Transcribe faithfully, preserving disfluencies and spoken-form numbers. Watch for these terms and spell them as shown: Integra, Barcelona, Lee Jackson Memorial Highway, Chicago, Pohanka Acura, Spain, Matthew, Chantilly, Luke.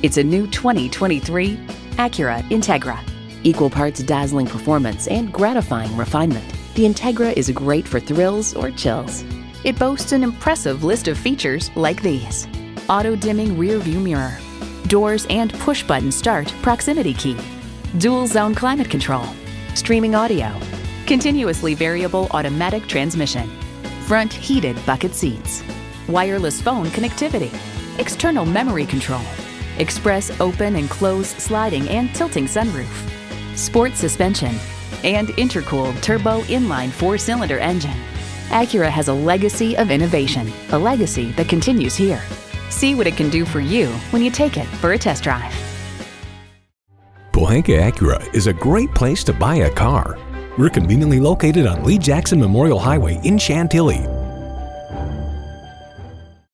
It's a new twenty twenty-three Acura Integra. Equal parts dazzling performance and gratifying refinement, the Integra is great for thrills or chills. It boasts an impressive list of features like these: auto-dimming rear-view mirror, doors and push-button start proximity key, dual-zone climate control, streaming audio, continuously variable automatic transmission, front heated bucket seats, wireless phone connectivity, external memory control, express open and close sliding and tilting sunroof, sport suspension, and intercooled turbo inline four-cylinder engine. Acura has a legacy of innovation, a legacy that continues here. See what it can do for you when you take it for a test drive. Pohanka Acura is a great place to buy a car. We're conveniently located on Lee Jackson Memorial Highway in Chantilly.